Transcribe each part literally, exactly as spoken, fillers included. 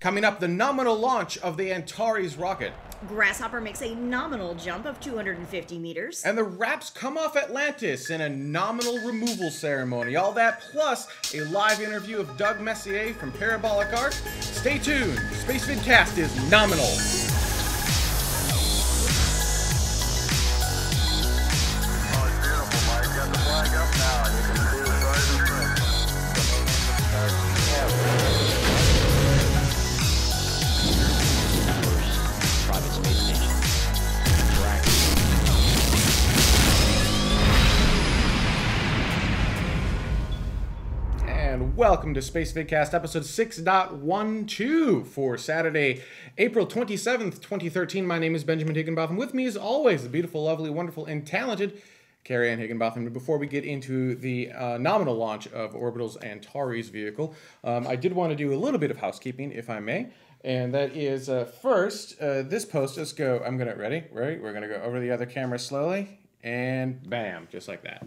Coming up, the nominal launch of the Antares rocket. Grasshopper makes a nominal jump of two hundred fifty meters. And the wraps come off Atlantis in a nominal removal ceremony. All that plus a live interview of Doug Messier from ParabolicArc. Stay tuned. Spacevidcast is nominal. Welcome to Spacevidcast episode six point one two for Saturday, April twenty-seventh, twenty thirteen. My name is Benjamin Higginbotham. With me, as always, the beautiful, lovely, wonderful, and talented Carrie Ann Higginbotham. And before we get into the uh, nominal launch of Orbital's Antares vehicle, um, I did want to do a little bit of housekeeping, if I may. And that is, uh, first, uh, this post, let's go, I'm going to, ready, ready? We're going to go over the other camera slowly, and bam, just like that.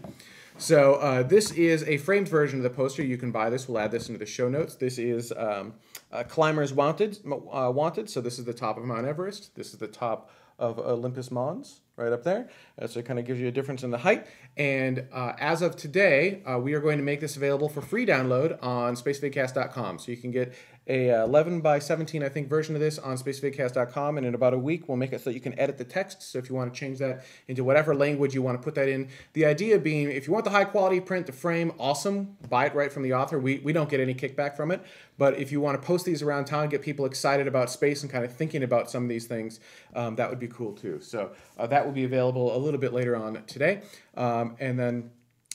So uh, this is a framed version of the poster. You can buy this. We'll add this into the show notes. This is um, uh, Climbers Wanted, uh, Wanted. So this is the top of Mount Everest. This is the top of Olympus Mons, right up there. Uh, so it kind of gives you a difference in the height. And uh, as of today, uh, we are going to make this available for free download on spacevidcast dot com. So you can get a eleven by seventeen, I think, version of this on spacevidcast dot com. And in about a week, we'll make it so that you can edit the text. So if you want to change that into whatever language you want to put that in. The idea being, if you want the high-quality print, the frame, awesome. Buy it right from the author. We, we don't get any kickback from it. But if you want to post these around town, get people excited about space and kind of thinking about some of these things, um, that would be cool, too. So uh, that will be available a little bit later on today. Um, and then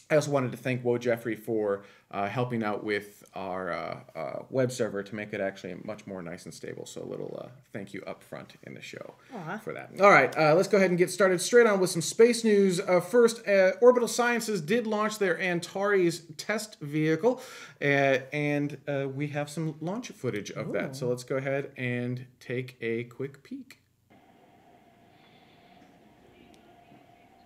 I also wanted to thank Woe Jeffrey for uh, helping out with our uh, uh, web server to make it actually much more nice and stable. So a little uh, thank you up front in the show uh-huh. for that. All right, uh, let's go ahead and get started straight on with some space news. Uh, first, uh, Orbital Sciences did launch their Antares test vehicle, uh, and uh, we have some launch footage of Ooh. that. So let's go ahead and take a quick peek.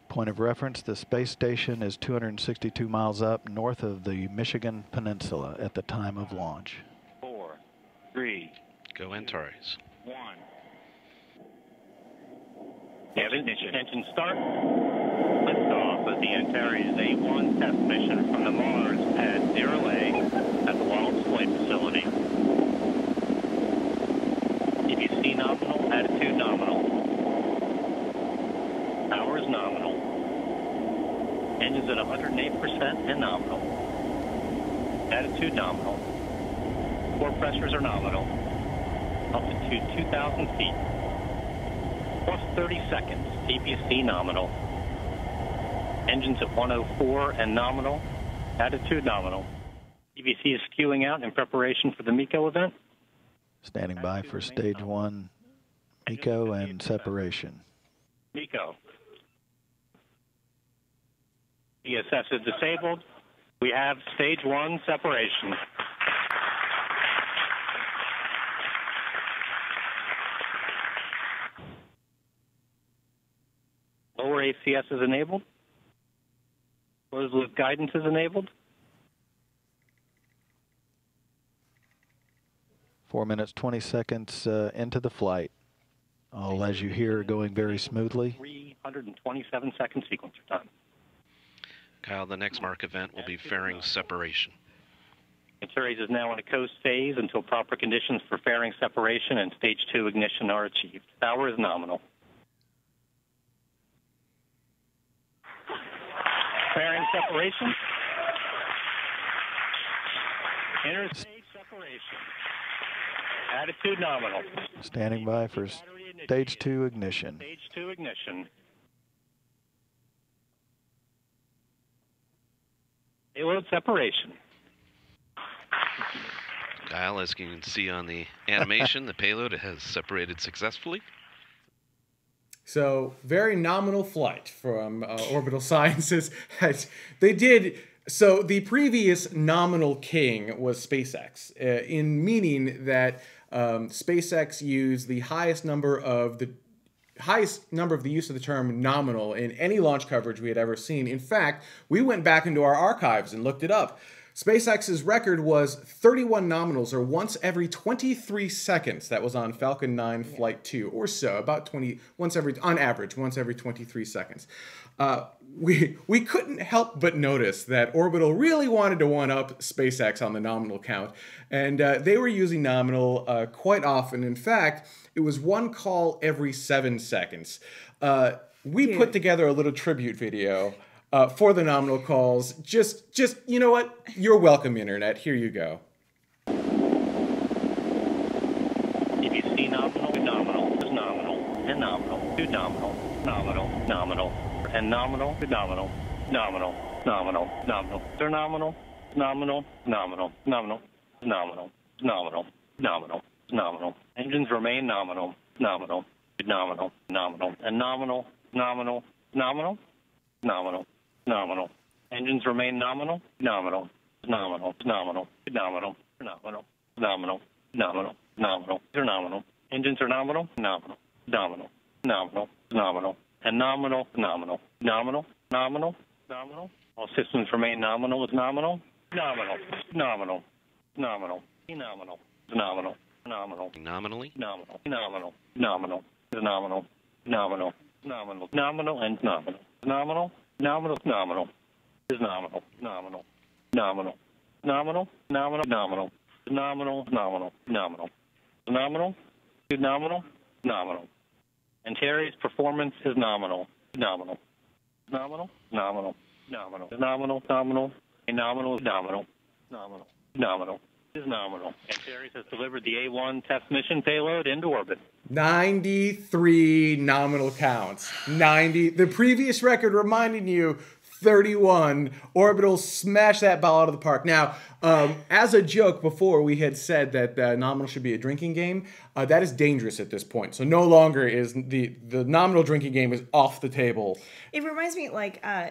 Point of reference, the space station is two hundred sixty-two miles up north of the Michigan Peninsula at the time of launch. Four, three, go Antares. One. Yeah, ignition. Engine start. Liftoff of the Antares A one test mission from the Mars pad zero A at the Wallops Flight Facility. If you see nominal, attitude nominal. Hours nominal. Engines at one hundred eight percent and nominal. Attitude nominal. Core pressures are nominal. Altitude two thousand feet. Plus thirty seconds. T P C nominal. Engines at one oh four and nominal. Attitude nominal. T P C is skewing out in preparation for the MECO event. Standing by for stage one MECO and separation. MECO. E S S is disabled. We have stage one separation. Lower A C S is enabled. Closed loop guidance is enabled. Four minutes, twenty seconds uh, into the flight. All, as you hear, going very smoothly. three hundred twenty-seven second sequencer time. Kyle, the next mark event will be fairing separation. Antares is now in a coast phase until proper conditions for fairing separation and stage two ignition are achieved. Power is nominal. Fairing separation. Interstage separation. Attitude nominal. Standing by for stage two ignition. Stage two ignition. Payload separation. Kyle, as you can see on the animation, the payload has separated successfully. So, very nominal flight from uh, Orbital Sciences. They did... So, the previous nominal king was SpaceX, uh, in meaning that um, SpaceX used the highest number of the... highest number of the use of the term nominal in any launch coverage we had ever seen. In fact, we went back into our archives and looked it up. SpaceX's record was thirty-one nominals, or once every twenty-three seconds. That was on Falcon nine yeah. Flight two or so, about twenty once every on average, once every twenty-three seconds. Uh, we we couldn't help but notice that Orbital really wanted to one-up SpaceX on the nominal count, and uh, they were using nominal uh, quite often. In fact, it was one call every seven seconds. Uh, we Dude. put together a little tribute video. Uh, for the nominal calls, just, just, you know what? You're welcome, Internet. Here you go. If you see nominal, nominal, nominal, and nominal, nominal, nominal, nominal, and nominal, nominal, nominal, nominal, nominal, they're nominal, nominal, nominal, nominal, nominal, nominal, nominal, nominal. Engines remain nominal, nominal, nominal, nominal, and nominal, nominal, nominal, nominal. Nominal. Engines remain nominal. Nominal. Nominal. Nominal. Nominal. Nominal. Nominal. Nominal. Nominal. They're nominal. Engines are nominal. Nominal. Nominal. Nominal. Nominal. And nominal. Nominal. Nominal. Nominal. Nominal. All systems remain nominal. Is nominal. Nominal. Nominal. Nominal. Nominal. Nominal. Nominal. Nominally. Nominal. Nominal. Nominal. Nominal. Nominal. Nominal. Nominal and nominal. Nominal. Nominal, nominal, is nominal, nominal, nominal, nominal, nominal, nominal, nominal, nominal, nominal, nominal, nominal, nominal. Antares performance is nominal, nominal, nominal, nominal, nominal, nominal, nominal, nominal, nominal, nominal, nominal, is nominal. Antares has delivered the A one test mission payload into orbit. ninety-three nominal counts. ninety. The previous record, reminding you, thirty-one. Orbital smashed that ball out of the park. Now, um, as a joke before, we had said that uh, nominal should be a drinking game. Uh, that is dangerous at this point. So no longer is the, the nominal drinking game is off the table. It reminds me, like, uh,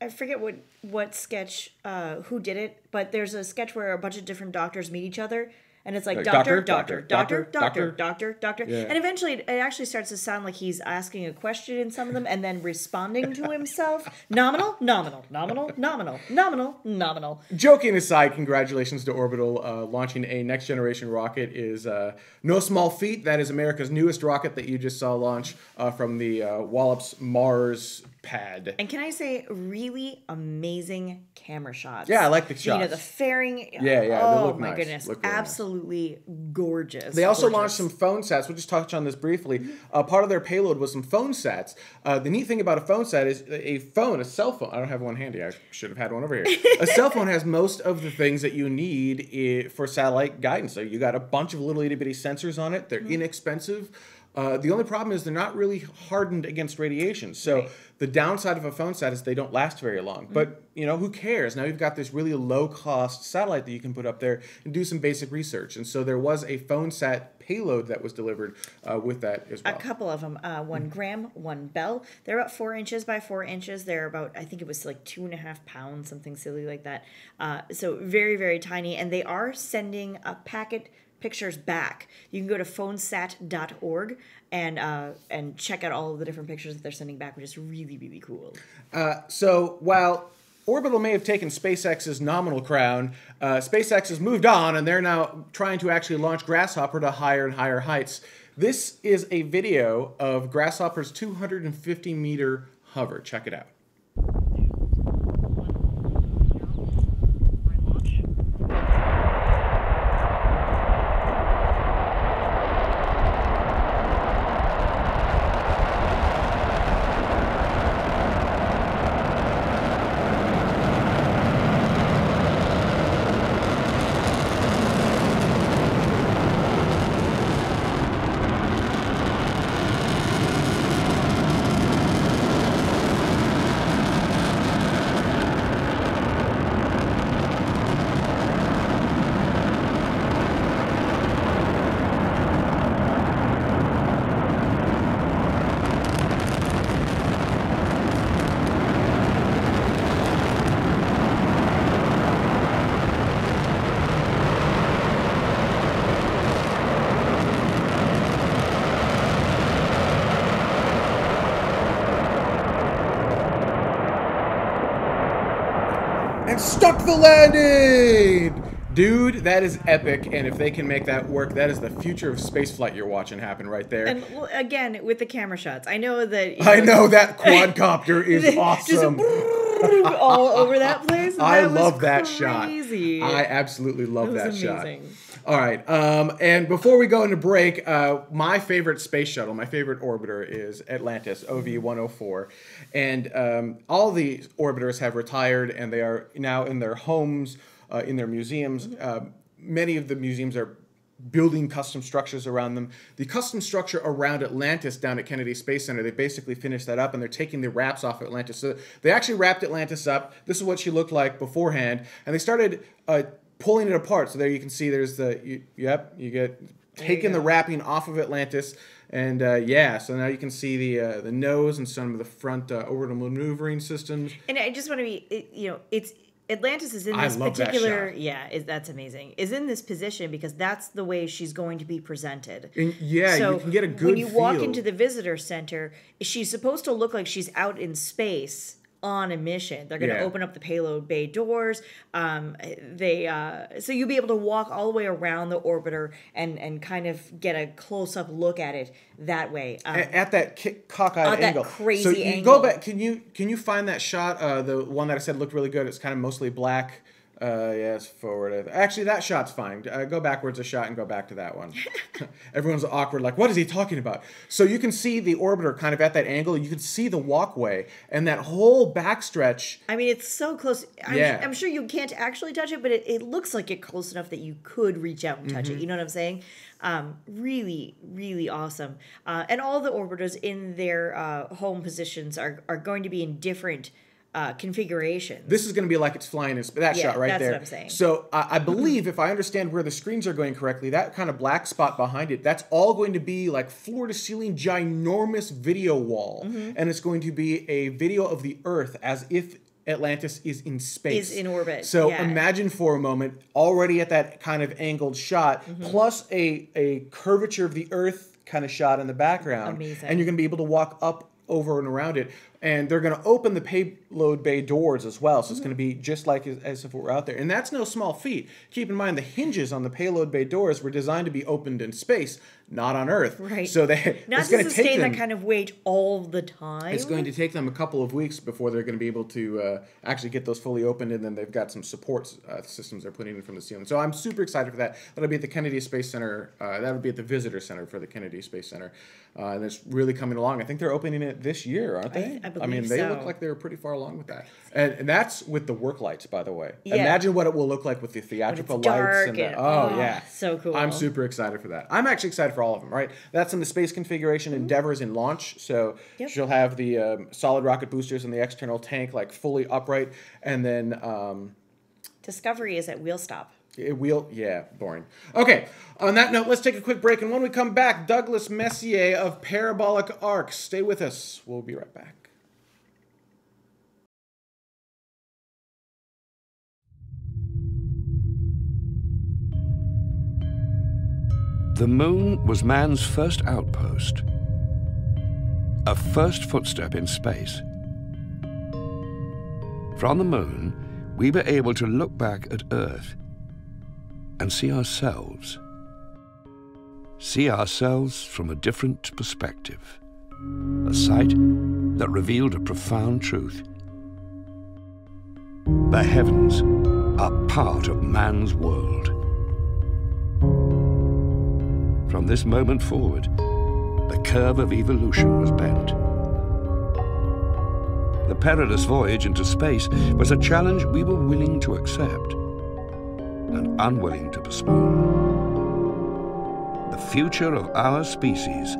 I forget what, what sketch, uh, who did it, but there's a sketch where a bunch of different doctors meet each other. And it's like, doctor, doctor, doctor, doctor, doctor, doctor. And eventually it actually starts to sound like he's asking a question in some of them and then responding to himself. Nominal, nominal, nominal, nominal, nominal, nominal. Joking aside, congratulations to Orbital. Uh, launching a next generation rocket is uh, no small feat. That is America's newest rocket that you just saw launch uh, from the uh, Wallops Mars pad. And can I say, really amazing camera shots. Yeah, I like the shots. You know, the fairing. Yeah, yeah. Oh, they look my nice. goodness. Look really Absolutely. Nice. Absolutely gorgeous. They also gorgeous. launched some phone sats. We'll just touch on this briefly. Uh, part of their payload was some phone sats. Uh, the neat thing about a phone sat is a phone, a cell phone. I don't have one handy. I should have had one over here. A cell phone has most of the things that you need for satellite guidance. So you got a bunch of little itty bitty sensors on it. They're mm-hmm. inexpensive. Uh, the only problem is they're not really hardened against radiation. So right. the downside of a phone sat is they don't last very long. Mm-hmm. But, you know, who cares? Now you've got this really low-cost satellite that you can put up there and do some basic research. And so there was a phone sat payload that was delivered uh, with that as well. A couple of them. Uh, one gram, one bell. They're about four inches by four inches. They're about, I think it was like two and a half pounds, something silly like that. Uh, so very, very tiny. And they are sending a packet pictures back. You can go to phone sat dot org and uh, and check out all of the different pictures that they're sending back, which is really, really cool. Uh, so while Orbital may have taken SpaceX's nominal crown, uh, SpaceX has moved on, and they're now trying to actually launch Grasshopper to higher and higher heights. This is a video of Grasshopper's two hundred fifty meter hover. Check it out. and stuck the landing! Dude, that is epic, and if they can make that work, that is the future of spaceflight you're watching happen right there. And well, again, with the camera shots, I know that... You know, I know, that quadcopter is awesome. Just all over that place. I that love that crazy. shot. I absolutely love that, that shot. All right, um, and before we go into break, uh, my favorite space shuttle, my favorite orbiter is Atlantis, O V one oh four, and um, all the orbiters have retired, and they are now in their homes, Uh, in their museums. Uh, many of the museums are building custom structures around them. The custom structure around Atlantis down at Kennedy Space Center, they basically finished that up, and they're taking the wraps off Atlantis. So they actually wrapped Atlantis up. This is what she looked like beforehand. And they started uh, pulling it apart. So there you can see there's the, you, yep, you get taking the wrapping off of Atlantis. And uh, yeah, so now you can see the uh, the nose and some of the front uh, orbital maneuvering systems. And I just want to be, you know, it's, Atlantis is in this particular, that yeah, is, that's amazing, is in this position because that's the way she's going to be presented. And yeah, so you can get a good when you feel. walk into the visitor center, she's supposed to look like she's out in space on a mission. They're going to yeah. open up the payload bay doors. Um, they uh, so you'll be able to walk all the way around the orbiter and and kind of get a close up look at it that way. Um, at, at that kick, cockeyed at angle, that crazy so you angle. Go back. Can you can you find that shot? Uh, the one that I said looked really good. It's kind of mostly black. Uh, yes, forward. Actually, that shot's fine. Uh, go backwards a shot and go back to that one. Everyone's awkward, like, what is he talking about? So you can see the orbiter kind of at that angle. You can see the walkway and that whole backstretch. I mean, it's so close. I'm, yeah. I'm sure you can't actually touch it, but it, it looks like it's close enough that you could reach out and touch mm-hmm. it. You know what I'm saying? Um, really, really awesome. Uh, and all the orbiters in their uh, home positions are, are going to be in different Uh, configuration. This is going to be like it's flying in that yeah, shot right that's there. That's what I'm saying. So uh, I believe, if I understand where the screens are going correctly, that kind of black spot behind it, that's all going to be like floor to ceiling ginormous video wall. Mm-hmm. And it's going to be a video of the Earth as if Atlantis is in space. Is in orbit. So yeah. imagine for a moment already at that kind of angled shot mm-hmm. plus a, a curvature of the Earth kind of shot in the background. Amazing. And you're going to be able to walk up over and around it, and they're going to open the payload bay doors as well, so it's going to be just like as, as if it were out there, and that's no small feat. Keep in mind the hinges on the payload bay doors were designed to be opened in space, not on Earth. Right. So they not to sustain that kind of weight all the time. It's going to take them a couple of weeks before they're going to be able to uh, actually get those fully opened, and then they've got some support uh, systems they're putting in from the ceiling. So I'm super excited for that. That'll be at the Kennedy Space Center. Uh, that'll be at the Visitor Center for the Kennedy Space Center, uh, and it's really coming along. I think they're opening it this year, aren't they? I, I, I mean, they so. look like they're pretty far along with that, and, and that's with the work lights, by the way. Yeah. Imagine what it will look like with the theatrical lights. And the, oh, oh yeah, so cool. I'm super excited for that. I'm actually excited for all of them, right? That's in the space configuration. Mm-hmm. Endeavor is in launch, so yep. she'll have the um, solid rocket boosters and the external tank like fully upright, and then um, Discovery is at wheel stop. It will, yeah, boring. Okay, on that note, let's take a quick break, and when we come back, Douglas Messier of ParabolicArc. Stay with us. We'll be right back. The moon was man's first outpost, a first footstep in space. From the moon, we were able to look back at Earth and see ourselves. See ourselves from a different perspective. A sight that revealed a profound truth. The heavens are part of man's world. From this moment forward, the curve of evolution was bent. The perilous voyage into space was a challenge we were willing to accept and unwilling to postpone. The future of our species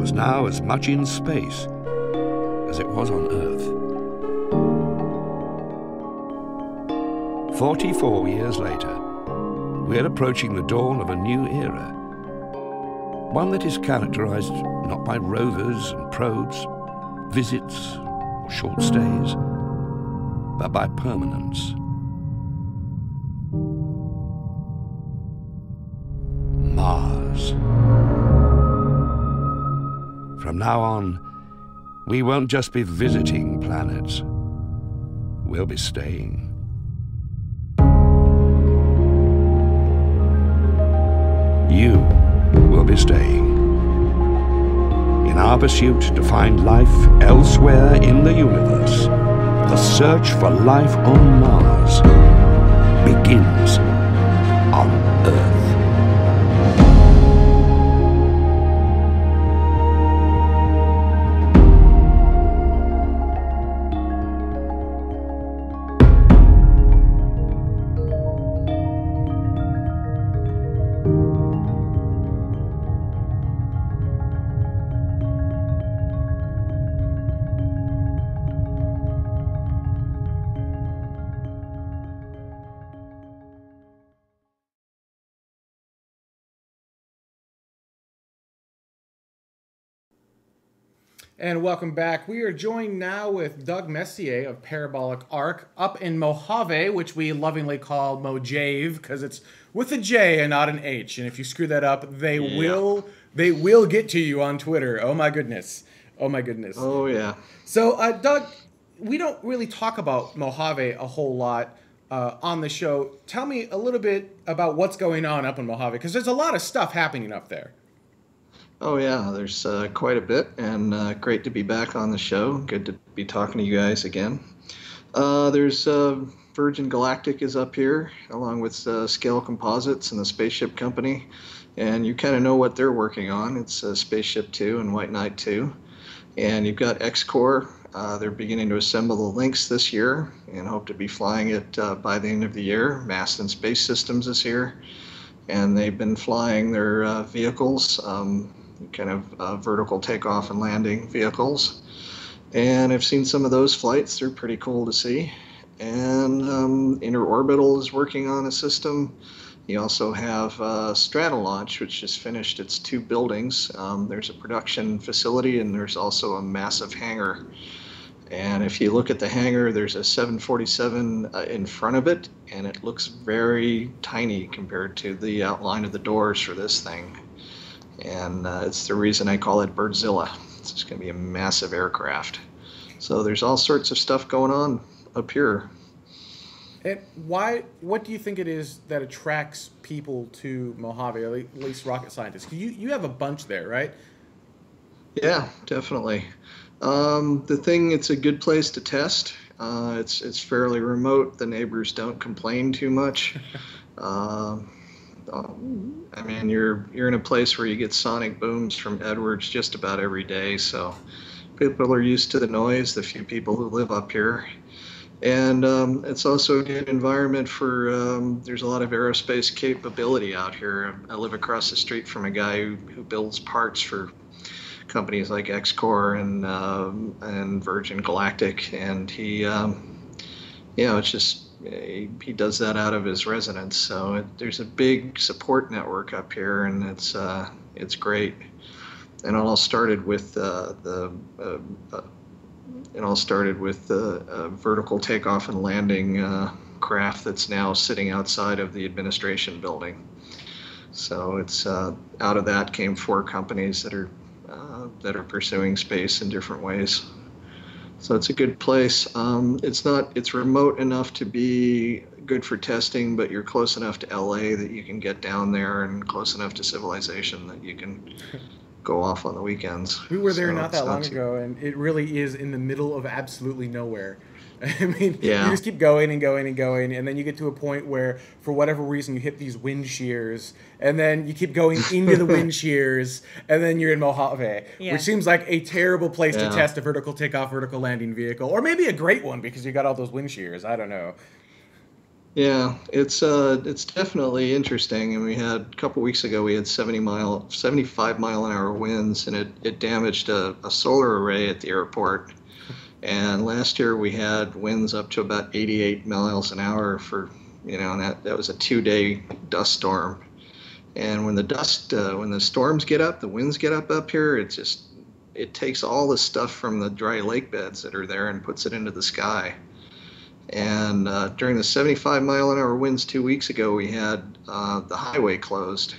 was now as much in space as it was on Earth. forty-four years later, we're approaching the dawn of a new era, one that is characterized not by rovers and probes, visits or short stays, but by permanence. Mars. From now on, we won't just be visiting planets. We'll be staying. you will be staying. In our pursuit to find life elsewhere in the universe, the search for life on Mars begins on Earth. And welcome back. We are joined now with Doug Messier of ParabolicArc up in Mojave, which we lovingly call Mojave because it's with a J and not an H. And if you screw that up, they yeah. will they will get to you on Twitter. Oh my goodness. Oh my goodness. Oh yeah. So uh, Doug, we don't really talk about Mojave a whole lot uh, on the show. Tell me a little bit about what's going on up in Mojave because there's a lot of stuff happening up there. Oh yeah, there's uh, quite a bit, and uh, great to be back on the show. Good to be talking to you guys again. Uh, there's uh, Virgin Galactic is up here, along with uh, Scale Composites and the Spaceship Company, and you kind of know what they're working on. It's uh, Spaceship two and White Knight two, and you've got X COR. Uh, they're beginning to assemble the Lynx this year, and hope to be flying it uh, by the end of the year. Masten Space Systems is here, and they've been flying their uh, vehicles. Um, kind of uh, vertical takeoff and landing vehicles, and I've seen some of those flights. They're pretty cool to see. And um, Interorbital is working on a system. You also have uh, Stratolaunch, which just finished its two buildings. Um, there's a production facility, and there's also a massive hangar. And if you look at the hangar, there's a seven forty-seven uh, in front of it, and it looks very tiny compared to the outline of the doors for this thing. And uh, it's the reason I call it Birdzilla. It's just going to be a massive aircraft. So there's all sorts of stuff going on up here. And why? What do you think it is that attracts people to Mojave, or at least rocket scientists? You you have a bunch there, right? Yeah, definitely. Um, the thing, it's a good place to test. Uh, it's it's fairly remote. The neighbors don't complain too much. um, I mean, you're you're in a place where you get sonic booms from Edwards just about every day, so people are used to the noise, the few people who live up here. And um, it's also a good environment for, um, there's a lot of aerospace capability out here. I live across the street from a guy who, who builds parts for companies like X COR and, um, and Virgin Galactic, and he, um, you know, it's just, He, he does that out of his residence, so it, there's a big support network up here, and it's uh, it's great. And it all started with uh, the uh, uh, it all started with the uh, vertical takeoff and landing uh, craft that's now sitting outside of the administration building. So it's uh, out of that came four companies that are uh, that are pursuing space in different ways. So it's a good place. Um, it's not, it's remote enough to be good for testing, but you're close enough to L A that you can get down there, and close enough to civilization that you can go off on the weekends. We were there so not that long not ago, and it really is in the middle of absolutely nowhere. I mean, yeah. You just keep going and going and going, and then you get to a point where, for whatever reason, you hit these wind shears, and then you keep going into the wind shears, and then you're in Mojave, yeah. which seems like a terrible place yeah. to test a vertical takeoff, vertical landing vehicle, or maybe a great one because you got all those wind shears. I don't know. Yeah, it's uh, it's definitely interesting, and we had a couple weeks ago we had seventy mile, seventy-five mile an hour winds, and it it damaged a, a solar array at the airport. And last year we had winds up to about eighty-eight miles an hour for, you know, and that, that was a two-day dust storm. And when the dust, uh, when the storms get up, the winds get up up here, it just, it takes all the stuff from the dry lake beds that are there and puts it into the sky. And uh, during the seventy-five mile an hour winds two weeks ago, we had uh, the highway closed.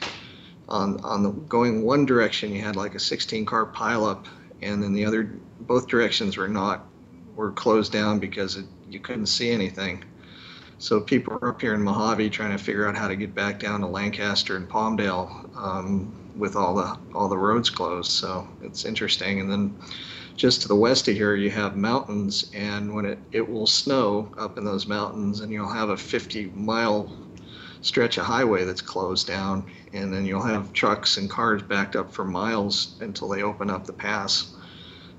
On, on the, going one direction, you had like a sixteen car pileup, and then the other, both directions were not, were closed down because it, you couldn't see anything. So people are up here in Mojave trying to figure out how to get back down to Lancaster and Palmdale um, with all the all the roads closed. So it's interesting. And then just to the west of here, you have mountains, and when it, it will snow up in those mountains, and you'll have a fifty mile stretch of highway that's closed down, and then you'll have trucks and cars backed up for miles until they open up the pass.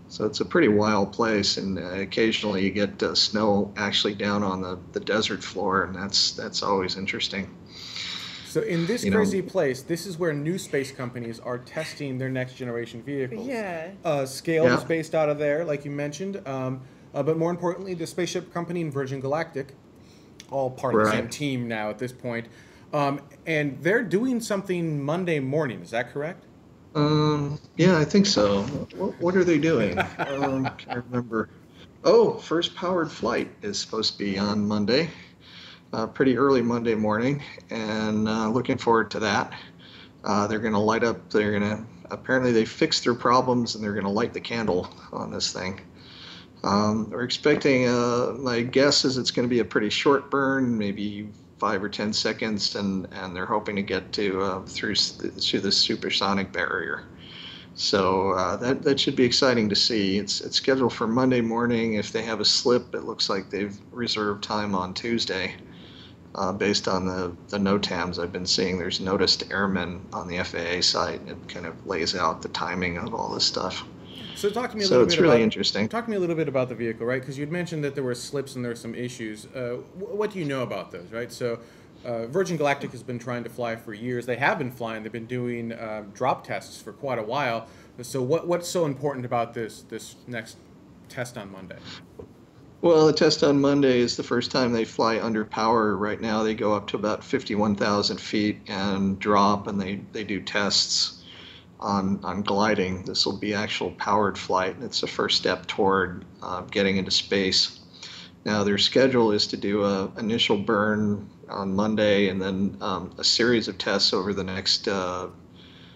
So it's a pretty wild place, and uh, occasionally you get uh, snow actually down on the, the desert floor, and that's that's always interesting. So in this you crazy know, place, this is where new space companies are testing their next generation vehicles. Yeah. Uh, Scale yeah. is based out of there, like you mentioned, um, uh, but more importantly, the Spaceship Company and Virgin Galactic, all part right. of the same team now at this point, um, and they're doing something Monday morning. Is that correct? Um, yeah, I think so. What, what are they doing? um, I can't remember. Oh, first powered flight is supposed to be on Monday, uh, pretty early Monday morning, and uh, looking forward to that. Uh, they're going to light up, they're going to, apparently they fixed their problems and they're going to light the candle on this thing. Um, we're expecting, uh, my guess is it's going to be a pretty short burn, maybe five or ten seconds, and, and they're hoping to get to uh, through through the supersonic barrier. So uh, that, that should be exciting to see. It's, it's scheduled for Monday morning. If they have a slip, it looks like they've reserved time on Tuesday uh, based on the, the NOTAMs I've been seeing. There's noticed airmen on the F A A site, and it kind of lays out the timing of all this stuff. So talk to me a little so it's bit really about, interesting. Talk to me a little bit about the vehicle, right? Because you'd mentioned that there were slips and there were some issues. Uh, what do you know about those, right? So uh, Virgin Galactic has been trying to fly for years. They have been flying. They've been doing uh, drop tests for quite a while. So what, what's so important about this, this next test on Monday? Well, the test on Monday is the first time they fly under power. Right now they go up to about fifty-one thousand feet and drop, and they, they do tests. On, on gliding. This will be actual powered flight, and it's the first step toward uh, getting into space. Now their schedule is to do a initial burn on Monday, and then um, a series of tests over the next uh,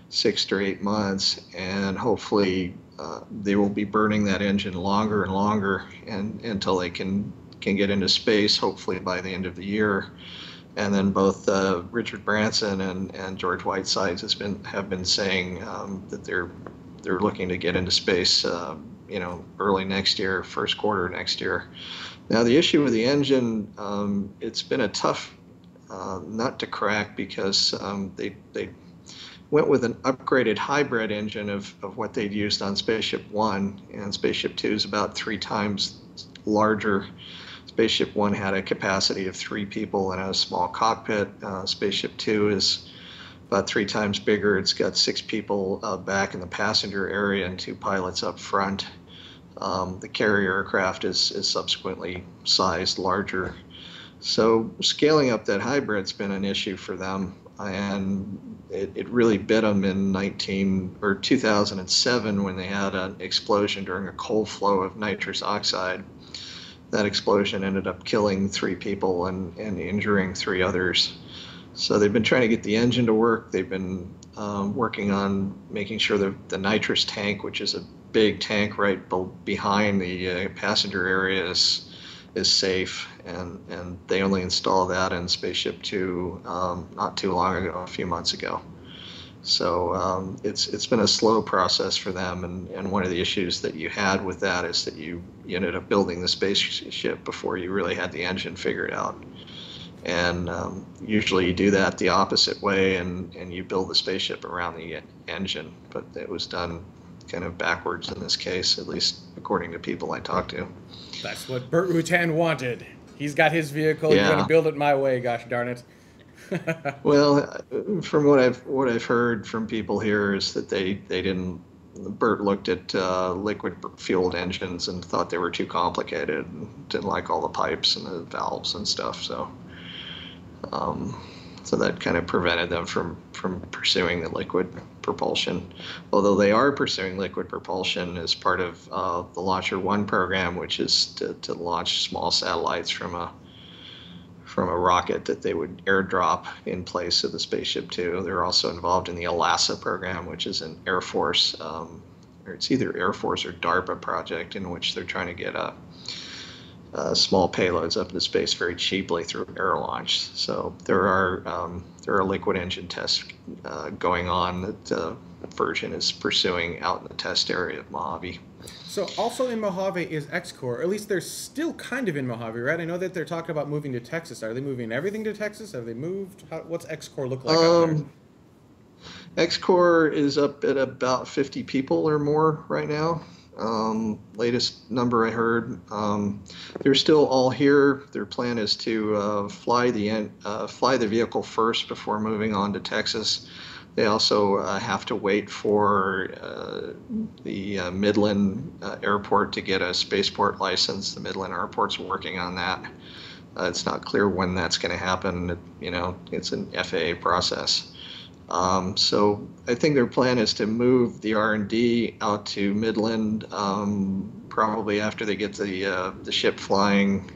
six to eight months, and hopefully uh, they will be burning that engine longer and longer and until they can can get into space, hopefully by the end of the year. And then both uh, Richard Branson and, and George Whitesides has been have been saying um, that they're they're looking to get into space, uh, you know, early next year, first quarter next year. Now the issue with the engine, um, it's been a tough uh, nut to crack, because um, they they went with an upgraded hybrid engine of of what they'd used on Spaceship One, and Spaceship Two is about three times larger. Spaceship One had a capacity of three people in a small cockpit. Uh, Spaceship Two is about three times bigger. It's got six people uh, back in the passenger area and two pilots up front. Um, the carrier aircraft is, is subsequently sized larger. So scaling up that hybrid's been an issue for them, and it, it really bit them in nineteen or two thousand seven when they had an explosion during a cold flow of nitrous oxide. That explosion ended up killing three people and, and injuring three others. So they've been trying to get the engine to work. They've been um, working on making sure that the nitrous tank, which is a big tank right behind the uh, passenger area, is, is safe. And, and they only installed that in Spaceship Two um, not too long ago, a few months ago. So um, it's it's been a slow process for them, and, and one of the issues that you had with that is that you, you ended up building the spaceship before you really had the engine figured out. And um, usually you do that the opposite way, and, and you build the spaceship around the engine, but it was done kind of backwards in this case, at least according to people I talked to. That's what Burt Rutan wanted. He's got his vehicle, yeah. He's going to build it my way, gosh darn it. Well, from what I've what I've heard from people here is that they they didn't. Bert looked at uh, liquid fueled engines and thought they were too complicated, and didn't like all the pipes and the valves and stuff. So, um, so that kind of prevented them from from pursuing the liquid propulsion. Although they are pursuing liquid propulsion as part of uh, the Launcher One program, which is to to launch small satellites from a. from a rocket that they would airdrop in place of the Spaceship Two. They're also involved in the ELASA program, which is an Air Force, um, or it's either Air Force or DARPA project, in which they're trying to get a, Uh, small payloads up into space very cheaply through air launch. So there are um, there are liquid engine tests uh, going on that uh, Virgin is pursuing out in the test area of Mojave. So also in Mojave is X COR, or at least they're still kind of in Mojave, right? I know that they're talking about moving to Texas. Are they moving everything to Texas? Have they moved? How, what's X COR look like um, out there? X COR is up at about fifty people or more right now. Um, latest number I heard. Um, they're still all here. Their plan is to uh, fly the uh, fly the vehicle first before moving on to Texas. They also uh, have to wait for uh, the uh, Midland uh, airport to get a spaceport license. The Midland airport's working on that. Uh, it's not clear when that's going to happen. It, you know, it's an F A A process. Um, so I think their plan is to move the R and D out to Midland, um, probably after they get the, uh, the ship flying.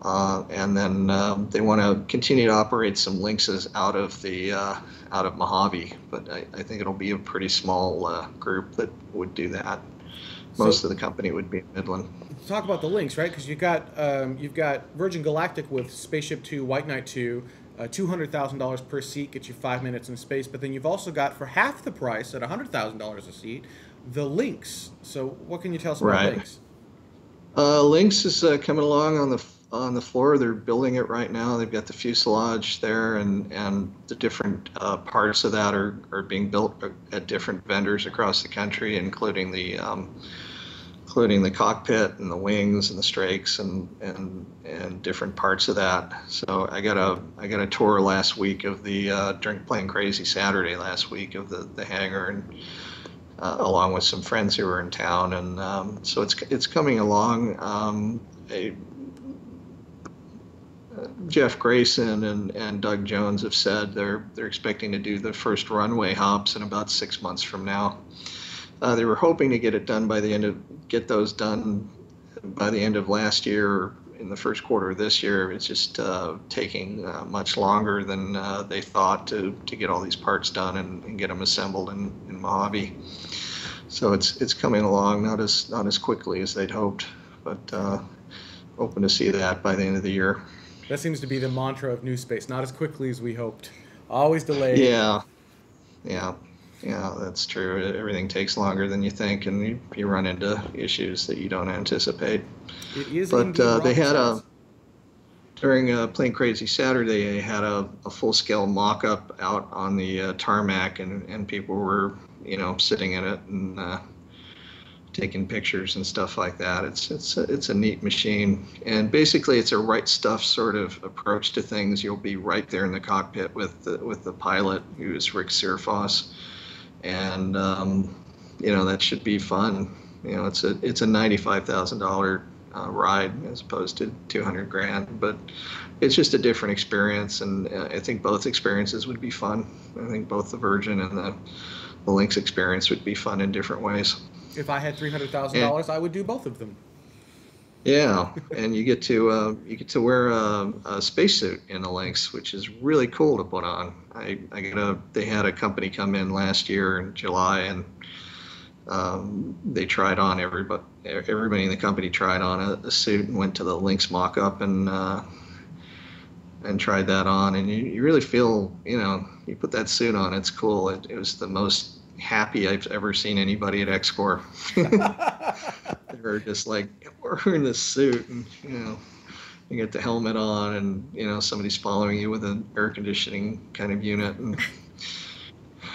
Uh, and then uh, they want to continue to operate some Lynxes out of the uh, out of Mojave. But I, I think it'll be a pretty small uh, group that would do that. Most so, of the company would be Midland. Talk about the Lynx, right? Because you've got, um, you've got Virgin Galactic with Spaceship two, White Knight two. Uh, two hundred thousand dollars per seat gets you five minutes in space, but then you've also got, for half the price, at one hundred thousand dollars a seat, the Lynx. So what can you tell us about right. Lynx? Uh, Lynx is uh, coming along on the on the floor. They're building it right now. They've got the fuselage there, and, and the different uh, parts of that are, are being built at different vendors across the country, including the um, including the cockpit and the wings and the strakes and and and different parts of that. So I got a I got a tour last week of the uh, during Playing Crazy Saturday last week of the the hangar, and uh, along with some friends who were in town, and um, so it's it's coming along. Um, a, Jeff Grayson and, and Doug Jones have said they're they're expecting to do the first runway hops in about six months from now. Uh, they were hoping to get it done by the end of get those done by the end of last year or in the first quarter of this year. It's just uh, taking uh, much longer than uh, they thought to to get all these parts done and, and get them assembled in, in Mojave. So it's it's coming along not as not as quickly as they'd hoped, but uh, hoping to see that by the end of the year. That seems to be the mantra of new space: not as quickly as we hoped, always delayed. Yeah, yeah. Yeah, that's true. Everything takes longer than you think, and you, you run into issues that you don't anticipate. It is but uh, they had a during uh, Playing Crazy Saturday, they had a, a full-scale mock-up out on the uh, tarmac, and, and people were, you know, sitting in it and uh, taking pictures and stuff like that. It's it's a, it's a neat machine, and basically it's a right stuff sort of approach to things. You'll be right there in the cockpit with the, with the pilot, who is Rick Searfoss. And um, you know, that should be fun. You know, it's a it's a ninety-five thousand dollar uh, ride as opposed to two hundred grand, but it's just a different experience. And uh, I think both experiences would be fun. I think both the Virgin and the, the Lynx experience would be fun in different ways. If I had three hundred thousand dollars, I would do both of them. Yeah, and you get to uh, you get to wear a, a spacesuit in the Lynx, which is really cool to put on. I, I got a they had a company come in last year in July, and um, they tried on everybody. Everybody in the company tried on a, a suit and went to the Lynx mock-up and uh, and tried that on. And you, you really feel, you know, you put that suit on, it's cool. It, it was the most happy I've ever seen anybody at X COR. They're just like, we're in this suit, and you know, you get the helmet on, and you know, somebody's following you with an air conditioning kind of unit, and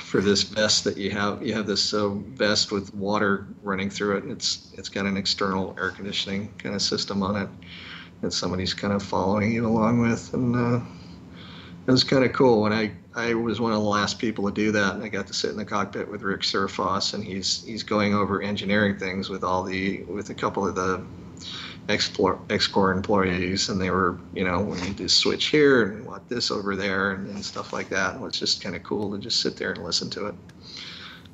for this vest that you have, you have this uh, vest with water running through it, and it's it's got an external air conditioning kind of system on it, and somebody's kind of following you along with, and uh, it was kind of cool. When I I was one of the last people to do that, and I got to sit in the cockpit with Rick Searfoss, and he's he's going over engineering things with all the with a couple of the X COR employees, and they were, you know, we need to switch here and want this over there and, and stuff like that. And it was just kind of cool to just sit there and listen to it.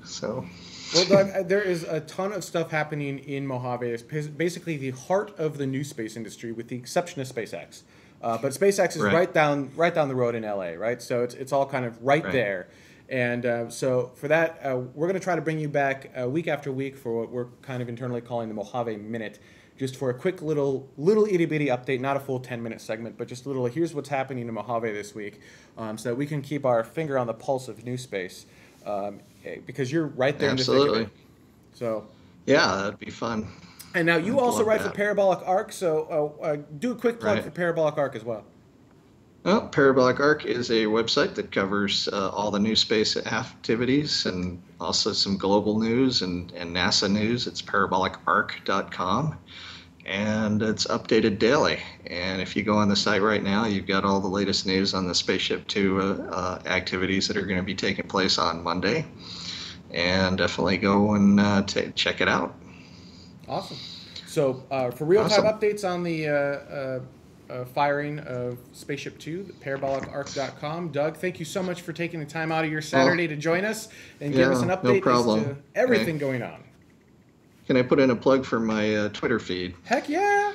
So. Well, Doug, there is a ton of stuff happening in Mojave. It's basically the heart of the new space industry, with the exception of SpaceX. Uh, but SpaceX is right. right down right down the road in L A, right? So it's, it's all kind of right, right. there. And uh, so for that, uh, we're going to try to bring you back uh, week after week for what we're kind of internally calling the Mojave Minute. just for a quick little little itty bitty update, not a full ten minute segment, but just a little, here's what's happening to Mojave this week, um, so that we can keep our finger on the pulse of new space, um, because you're right there. Absolutely. In the thick of it. So yeah, that'd be fun. And now you I'd also write that. for ParabolicArc, so uh, uh, do a quick plug right. for ParabolicArc as well. Well, ParabolicArc is a website that covers uh, all the new space activities and also some global news and, and NASA news. It's parabolic arc dot com, and it's updated daily. And if you go on the site right now, you've got all the latest news on the Spaceship two uh, uh, activities that are going to be taking place on Monday. And definitely go and uh, t check it out. Awesome. So uh, for real-time awesome. updates on the... Uh, uh Uh, firing of Spaceship two, parabolic arc dot com. Doug, thank you so much for taking the time out of your Saturday oh, to join us and yeah, give us an update no as to everything I, going on. Can I put in a plug for my uh, Twitter feed? Heck yeah!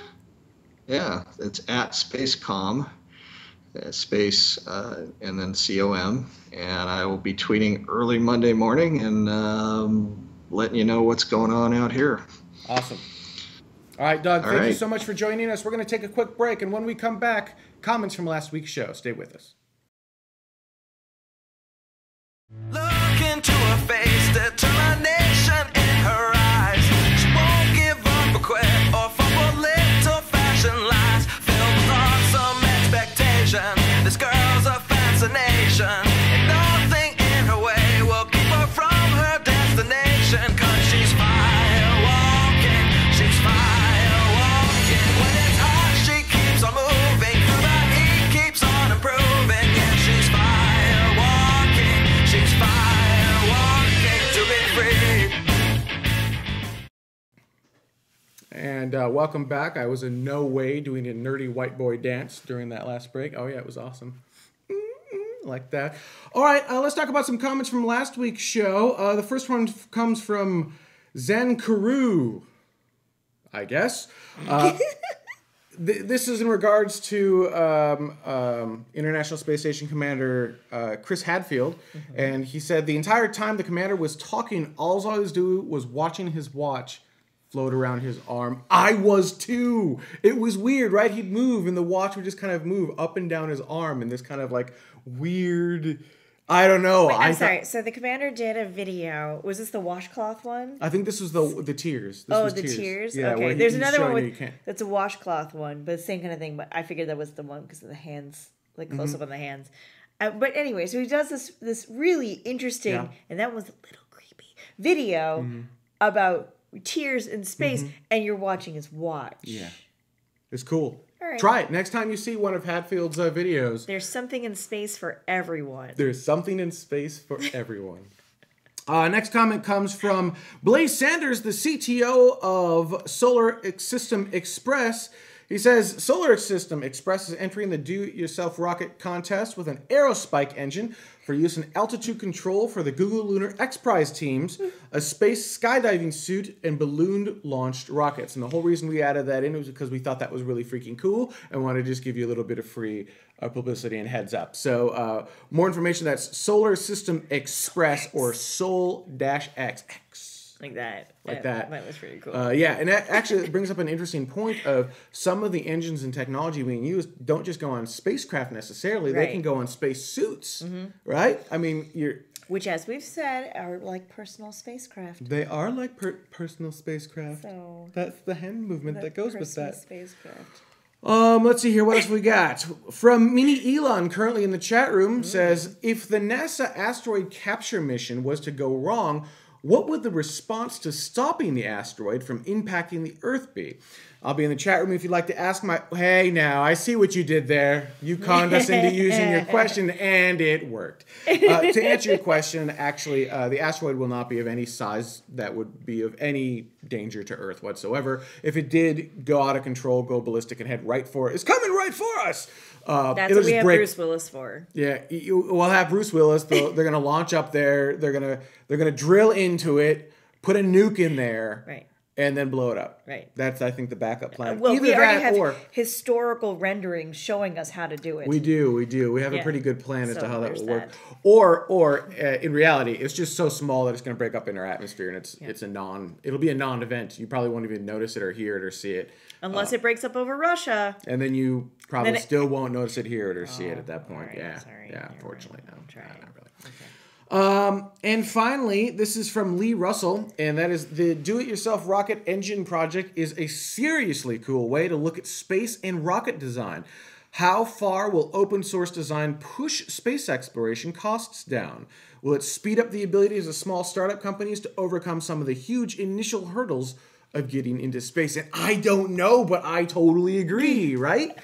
Yeah, it's at Spacecom, uh, space uh, and then C O M, and I will be tweeting early Monday morning and um, letting you know what's going on out here. Awesome. All right, Doug, thank you so much for joining us. We're going to take a quick break, and when we come back, comments from last week's show. Stay with us. Look into her face, determination in her eyes. She won't give up or quit or fall for little fashioned lies. Filled with awesome expectation, this girl's a fascination. And nothing in her way will keep her from her destination, because she's firewalking, she's firewalking. And uh, welcome back. I was in no way doing a nerdy white boy dance during that last break. Oh, yeah, it was awesome. Mm-mm, like that. All right, uh, let's talk about some comments from last week's show. Uh, the first one comes from Zen Karu, I guess. Uh, th this is in regards to um, um, International Space Station Commander uh, Chris Hadfield. Mm-hmm. And he said, the entire time the commander was talking, all I was doing was watching his watch float around his arm. I was too. It was weird, right? He'd move and the watch would just kind of move up and down his arm in this kind of like weird, I don't know. Wait, I'm sorry. So the commander did a video. Was this the washcloth one? I think this was the the tears. This oh, was the tears. tears? Yeah, okay. There's another one with, that's a washcloth one, but same kind of thing. But I figured that was the one because of the hands, like close mm-hmm. up on the hands. Uh, but anyway, so he does this, this really interesting, yeah. and that was a little creepy, video mm-hmm. about tears in space, mm-hmm. and you're watching his watch. Yeah, it's cool. All right. Try it next time you see one of Hadfield's uh, videos. There's something in space for everyone. There's something in space for everyone. Uh, next comment comes from Blaze Sanders, the C T O of Solar System Express. He says, Solar System Express is entering the do-it-yourself rocket contest with an aerospike engine for use in altitude control for the Google Lunar X Prize teams, a space skydiving suit, and balloon-launched rockets. And the whole reason we added that in was because we thought that was really freaking cool and wanted to just give you a little bit of free uh, publicity and heads up. So uh, more information, that's Solar System Express or Sol X X. Like that. Like yeah, that. That was pretty cool. Uh, yeah, and that actually brings up an interesting point of some of the engines and technology being used don't just go on spacecraft necessarily. Right. They can go on space suits, mm-hmm. right? I mean, you're... Which, as we've said, are like personal spacecraft. They are like per personal spacecraft. So that's the hand movement that, that goes with that. Spacecraft. Um, let's see here. What else we got? From Mini Elon, currently in the chat room, mm. says, if the NASA asteroid capture mission was to go wrong, what would the response to stopping the asteroid from impacting the Earth be? I'll be in the chat room if you'd like to ask my... Hey, now, I see what you did there. You conned us into using your question, and it worked. Uh, to answer your question, actually, uh, the asteroid will not be of any size that would be of any danger to Earth whatsoever. If it did go out of control, go ballistic, and head right for it, it's coming right for us! Uh, That's what we have break. Bruce Willis for. Yeah, you, we'll have Bruce Willis. They're going to launch up there. They're going to they're going to drill into it, put a nuke in there, right. and then blow it up. Right. That's, I think, the backup plan. Well, Either we already have or, historical renderings showing us how to do it. We do, we do. We have yeah. a pretty good plan so as to how that will work. That. Or, or uh, in reality, it's just so small that it's going to break up in our atmosphere, and it's yeah. it's a non. It'll be a non-event. You probably won't even notice it or hear it or see it, unless uh, it breaks up over Russia. And then you probably then it, still won't notice it, hear it, or oh, see it at that point. Right, yeah. Sorry, yeah. Unfortunately, right. no. I'm trying. No, not really. Okay. Um, and finally, this is from Lee Russell, and that is the Do-It-Yourself Rocket Engine Project is a seriously cool way to look at space and rocket design. How far will open source design push space exploration costs down? Will it speed up the abilities of small startup companies to overcome some of the huge initial hurdles of getting into space? And I don't know, but I totally agree, right?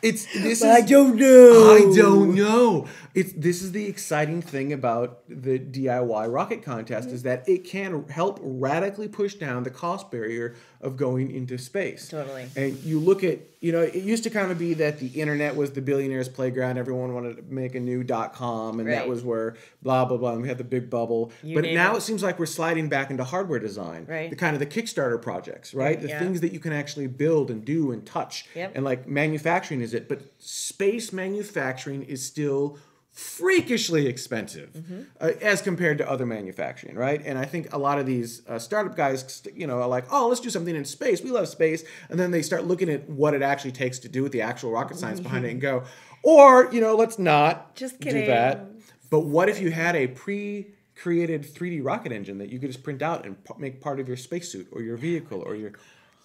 It's this. But is, I don't know. I don't know. It's this is the exciting thing about the D I Y rocket contest is that it can help radically push down the cost barrier of going into space. Totally. And you look at, you know, it used to kind of be that the internet was the billionaire's playground. Everyone wanted to make a new dot com, and right. that was where blah blah blah. And we had the big bubble. You but now it. it seems like we're sliding back into hardware design. Right. The kind of the Kickstarter projects, right? The yeah. things that you can actually build and do and touch. Yep. And like manufacturing is it, but space manufacturing is still freakishly expensive mm-hmm. uh, as compared to other manufacturing, right? And I think a lot of these uh, startup guys, you know, are like, oh, let's do something in space. We love space. And then they start looking at what it actually takes to do with the actual rocket science mm-hmm. behind it and go, or, you know, let's not just kidding. do that. But what if you had a pre- created three D rocket engine that you could just print out and p- make part of your spacesuit or your vehicle or your...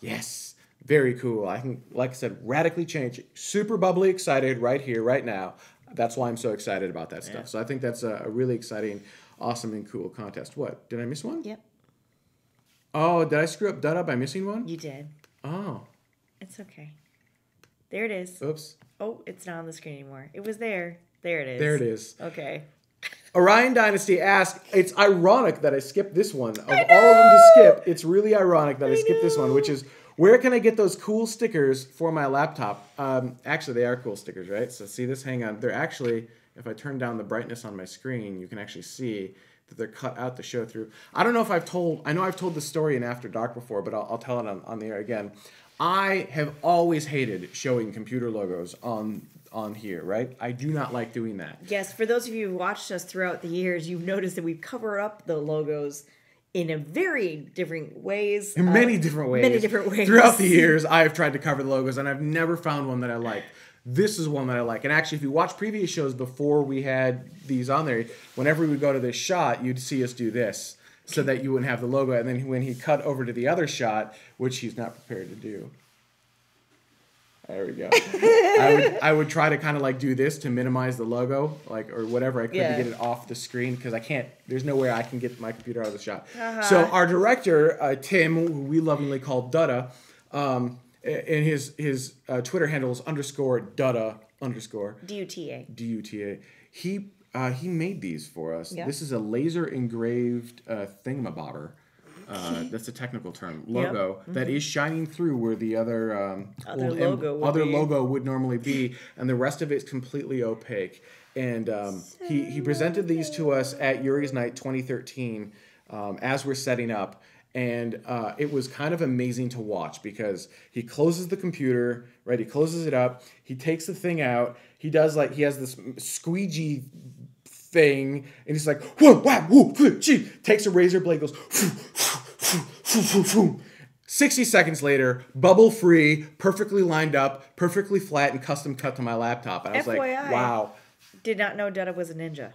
Yes. Very cool. I can, like I said, radically change it. Super bubbly excited right here, right now. That's why I'm so excited about that yeah. stuff. So I think that's a, a really exciting, awesome, and cool contest. What? Did I miss one? Yep. Oh, did I screw up Dutta by missing one? You did. Oh. It's okay. There it is. Oops. Oh, it's not on the screen anymore. It was there. There it is. There it is. Okay. Orion Dynasty asks, it's ironic that I skipped this one. Of all of them to skip, it's really ironic that I, I skipped know. this one, which is... Where can I get those cool stickers for my laptop? Um, actually, they are cool stickers, right? So see this? Hang on. They're actually, if I turn down the brightness on my screen, you can actually see that they're cut out to show through. I don't know if I've told, I know I've told the story in After Dark before, but I'll, I'll tell it on, on the air again. I have always hated showing computer logos on on here, right? I do not like doing that. Yes, for those of you who watched us throughout the years, you've noticed that we cover up the logos in a very different ways. In many um, different ways. Many different ways. Throughout the years, I have tried to cover the logos, and I've never found one that I like. This is one that I like. And actually, if you watch previous shows before we had these on there, whenever we would go to this shot, you'd see us do this so that you wouldn't have the logo. And then when he cut over to the other shot, which he's not prepared to do. There we go. I would I would try to kind of like do this to minimize the logo, like or whatever I could yeah. to get it off the screen because I can't. There's no way I can get my computer out of the shot. Uh-huh. So our director uh, Tim, who we lovingly call Dutta, um, and his his uh, Twitter handle is underscore Dutta underscore D U T A D U T A. He uh, he made these for us. Yeah. This is a laser engraved uh, thingamabobber. Uh, that's a technical term, logo, yep. mm-hmm. that is shining through where the other um, other, old, logo, would other logo would normally be, and the rest of it is completely opaque. And um, he, he presented these to us at Yuri's Night twenty thirteen um, as we're setting up, and uh, it was kind of amazing to watch because he closes the computer, right? He closes it up, he takes the thing out, he does like, he has this squeegee thing, and he's like, whoa, wow, whoa, whoa, gee, takes a razor blade, goes, whoo, sixty seconds later, bubble free, perfectly lined up, perfectly flat, and custom cut to my laptop. And I was F Y I, like, wow. Did not know Dutta was a ninja.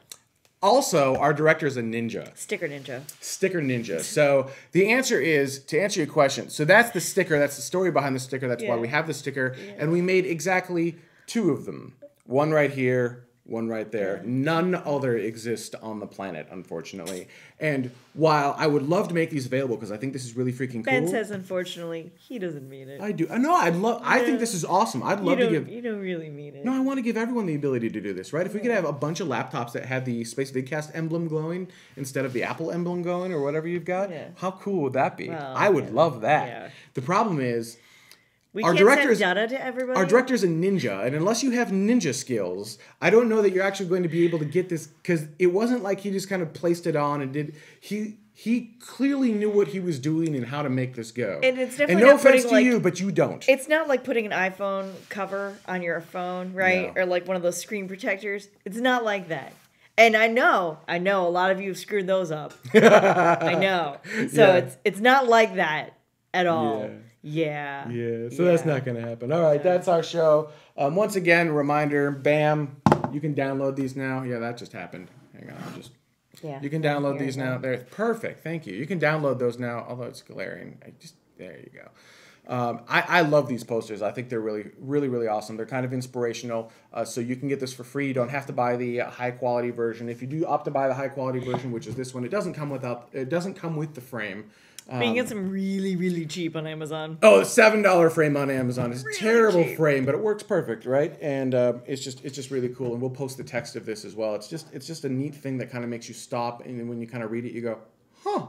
Also, our director is a ninja. Sticker ninja. Sticker ninja. So the answer is, to answer your question, so that's the sticker. That's the story behind the sticker. That's yeah. why we have the sticker. Yeah. And we made exactly two of them. One right here. One right there. None other exist on the planet, unfortunately. And while I would love to make these available because I think this is really freaking cool. Ben says, unfortunately, he doesn't mean it. I do. No, I'd love. I think this is awesome. I'd love to give. You don't really mean it. No, I want to give everyone the ability to do this, right? If we could have a bunch of laptops that had the Spacevidcast emblem glowing instead of the Apple emblem going or whatever you've got, yeah. how cool would that be? Well, I would yeah. love that. Yeah. The problem is. We our can't send Dutta to everybody. Our director's a ninja, and unless you have ninja skills, I don't know that you're actually going to be able to get this because it wasn't like he just kind of placed it on and did. He He clearly knew what he was doing and how to make this go. And it's definitely and no not offense putting, to like, you, but you don't. It's not like putting an iPhone cover on your phone, right? No. Or like one of those screen protectors. It's not like that. And I know, I know a lot of you have screwed those up. I know. So yeah. it's it's not like that at all. Yeah. Yeah. yeah. So yeah. that's not going to happen. All right, yeah. that's our show. Um, once again, reminder, bam, you can download these now. Yeah, that just happened. Hang on, I'll just... Yeah. You can download these now. They're perfect. Thank you. You can download those now, although it's glaring. I just there you go. Um, I, I love these posters. I think they're really, really, really awesome. They're kind of inspirational. Uh, so you can get this for free. You don't have to buy the uh, high quality version. If you do opt to buy the high quality version, which is this one, it doesn't come without. It doesn't come with the frame. Um, but you can get some really, really cheap on Amazon. Oh, a seven dollar frame on Amazon. It's really a terrible cheap. frame, but it works perfect, right? And uh, it's just it's just really cool. And we'll post the text of this as well. It's just it's just a neat thing that kind of makes you stop. And when you kind of read it, you go, huh.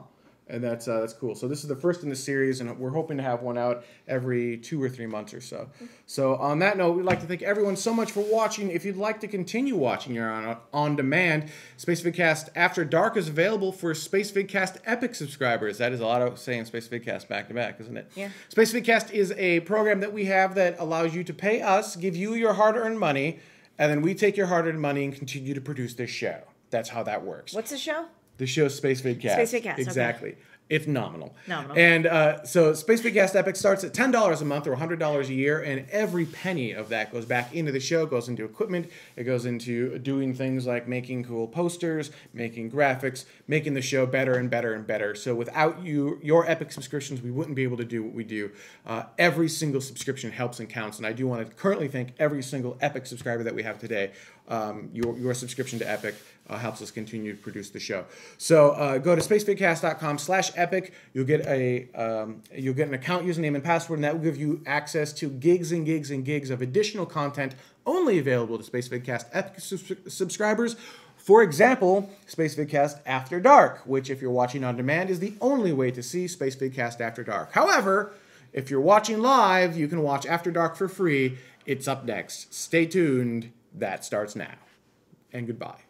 And that's uh, that's cool. So this is the first in the series, and we're hoping to have one out every two or three months or so. So on that note, we'd like to thank everyone so much for watching. If you'd like to continue watching, you're on, on demand. Spacevidcast After Dark is available for Spacevidcast Epic subscribers. That is a lot of saying Spacevidcast back to back, isn't it? Yeah. Spacevidcast is a program that we have that allows you to pay us, give you your hard-earned money, and then we take your hard-earned money and continue to produce this show. That's how that works. What's the show? The show's Spacevidcast. Spacevidcast, exactly. Okay. If nominal. Nominal. And uh, so Spacevidcast Epic starts at ten dollars a month or one hundred dollars a year, and every penny of that goes back into the show, goes into equipment, it goes into doing things like making cool posters, making graphics, making the show better and better and better. So without you, your Epic subscriptions, we wouldn't be able to do what we do. Uh, every single subscription helps and counts, and I do want to currently thank every single Epic subscriber that we have today. Um, your, your subscription to Epic uh, helps us continue to produce the show. So uh, go to spacevidcast dot com slash epic. You'll get a um, you'll get an account, username, and password, and that will give you access to gigs and gigs and gigs of additional content only available to Spacevidcast Epic sub subscribers. For example, Spacevidcast After Dark, which if you're watching on demand is the only way to see Spacevidcast After Dark. However, if you're watching live, you can watch After Dark for free. It's up next. Stay tuned. That starts now. And goodbye.